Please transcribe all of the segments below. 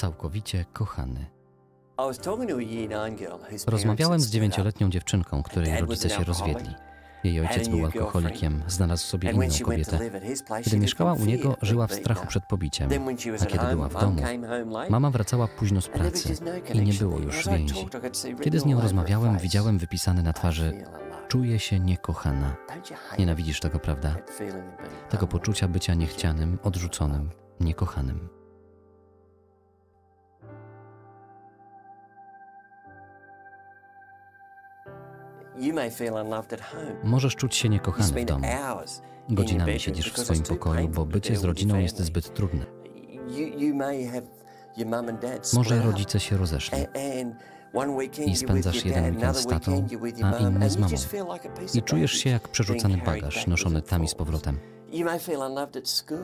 całkowicie kochany. Rozmawiałem z 9-letnią dziewczynką, której rodzice się rozwiedli. Jej ojciec był alkoholikiem, znalazł sobie inną kobietę. Gdy mieszkała u niego, żyła w strachu przed pobiciem. A kiedy była w domu, mama wracała późno z pracy i nie było już więzi. Kiedy z nią rozmawiałem, widziałem wypisane na twarzy: czuję się niekochana. Nienawidzisz tego, prawda? Tego poczucia bycia niechcianym, odrzuconym, niekochanym. Możesz czuć się niekochany w domu. Godzinami siedzisz w swoim pokoju, bo bycie z rodziną jest zbyt trudne. Może rodzice się rozeszli i spędzasz jeden weekend z tatą, a inny z mamą. I czujesz się jak przerzucany bagaż noszony tam i z powrotem.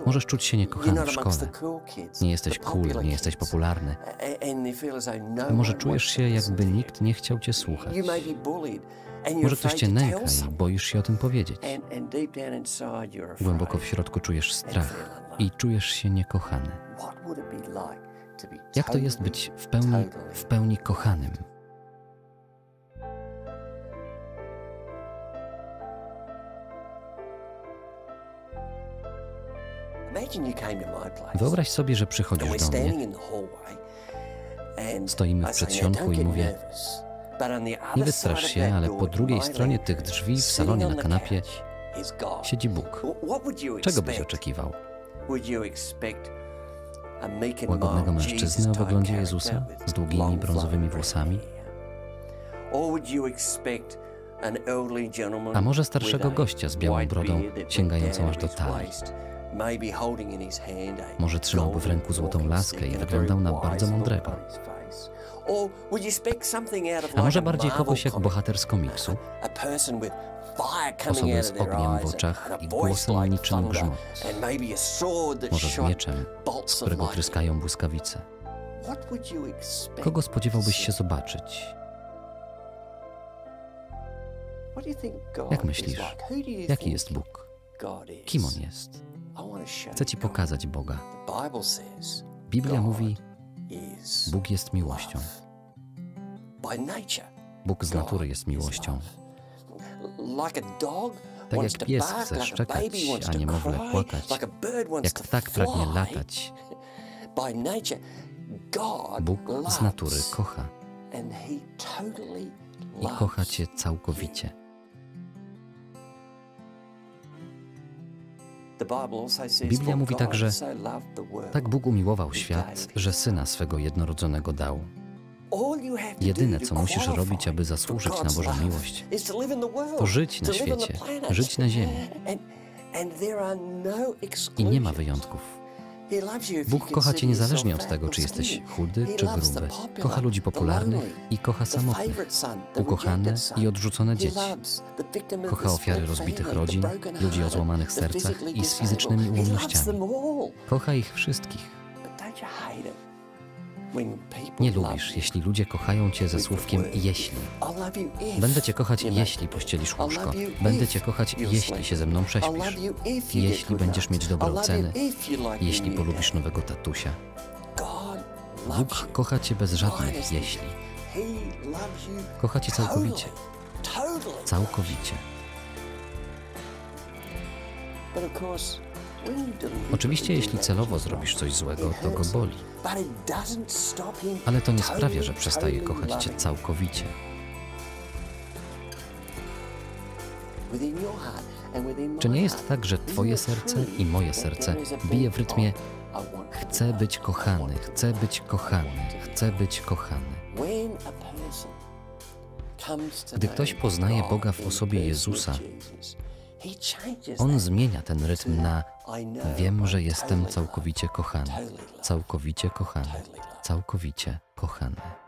Możesz czuć się niekochany w szkole. Nie jesteś cool, nie jesteś popularny. Może czujesz się, jakby nikt nie chciał cię słuchać. Może ktoś cię nęka i boisz się o tym powiedzieć. Głęboko w środku czujesz strach i czujesz się niekochany. Jak to jest być w pełni kochanym? Wyobraź sobie, że przychodzisz do mnie. Stoimy w przedsionku i mówię: nie wystrasz się, ale po drugiej stronie tych drzwi w salonie na kanapie siedzi Bóg. Czego byś oczekiwał? Łagodnego mężczyznę o wyglądzie Jezusa, z długimi brązowymi włosami? A może starszego gościa z białą brodą, sięgającą aż do talii? Może trzymałby w ręku złotą laskę i wyglądał na bardzo mądrego? A może bardziej kogoś jak bohater z komiksu? Osobę z ogniem w oczach i głosem niczym grzmot. Może z mieczem, z którego tryskają błyskawice. Kogo spodziewałbyś się zobaczyć? Jak myślisz, jaki jest Bóg? Kim On jest? Chcę Ci pokazać Boga. Biblia mówi: Bóg jest miłością. Bóg z natury jest miłością. Tak jak pies chce szczekać, a niemowlę płakać, jak ptak pragnie latać, Bóg z natury kocha i kocha Cię całkowicie. Biblia mówi także: tak Bóg umiłował świat, że Syna swego jednorodzonego dał. Jedyne, co musisz robić, aby zasłużyć na Bożą miłość, to żyć na świecie, żyć na ziemi. I nie ma wyjątków. Bóg kocha Cię niezależnie od tego, czy jesteś chudy czy gruby. Kocha ludzi popularnych i kocha samotnych, ukochane i odrzucone dzieci. Kocha ofiary rozbitych rodzin, ludzi o złamanych sercach i z fizycznymi ułomnościami. Kocha ich wszystkich. Nie lubisz, jeśli ludzie kochają Cię ze słówkiem jeśli. Będę Cię kochać, jeśli pościelisz łóżko. Będę Cię kochać, jeśli się ze mną prześpisz. Jeśli będziesz mieć dobre oceny. Jeśli polubisz nowego tatusia. Bóg kocha Cię bez żadnych jeśli. Kocha Cię całkowicie. Całkowicie. Oczywiście, jeśli celowo zrobisz coś złego, to go boli. Ale to nie sprawia, że przestaje kochać Cię całkowicie. Czy nie jest tak, że Twoje serce i moje serce bije w rytmie: chcę być kochany, chcę być kochany, chcę być kochany? Gdy ktoś poznaje Boga w osobie Jezusa, On zmienia ten rytm na: wiem, że jestem całkowicie kochany, całkowicie kochany, całkowicie kochany.